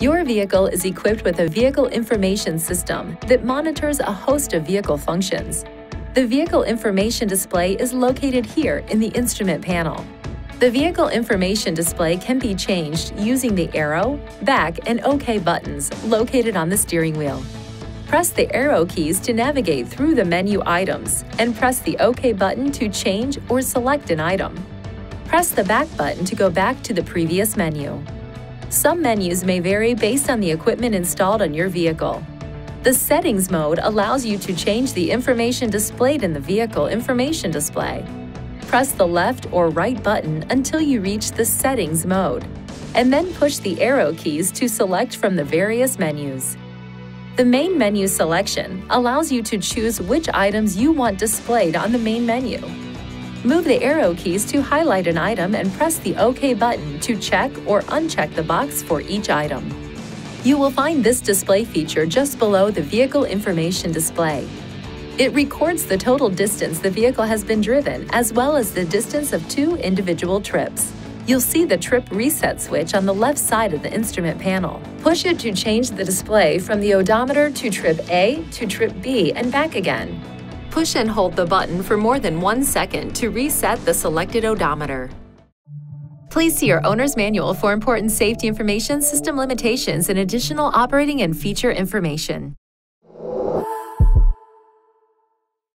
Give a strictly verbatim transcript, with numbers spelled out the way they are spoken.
Your vehicle is equipped with a vehicle information system that monitors a host of vehicle functions. The vehicle information display is located here in the instrument panel. The vehicle information display can be changed using the arrow, back, and OK buttons located on the steering wheel. Press the arrow keys to navigate through the menu items and press the OK button to change or select an item. Press the back button to go back to the previous menu. Some menus may vary based on the equipment installed on your vehicle. The settings mode allows you to change the information displayed in the vehicle information display. Press the left or right button until you reach the Settings mode, and then push the arrow keys to select from the various menus. The main menu selection allows you to choose which items you want displayed on the main menu. Move the arrow keys to highlight an item and press the OK button to check or uncheck the box for each item. You will find this display feature just below the Vehicle Information Display. It records the total distance the vehicle has been driven, as well as the distance of two individual trips. You'll see the trip reset switch on the left side of the instrument panel. Push it to change the display from the odometer to trip A to trip B and back again. Push and hold the button for more than one second to reset the selected odometer. Please see your owner's manual for important safety information, system limitations, and additional operating and feature information.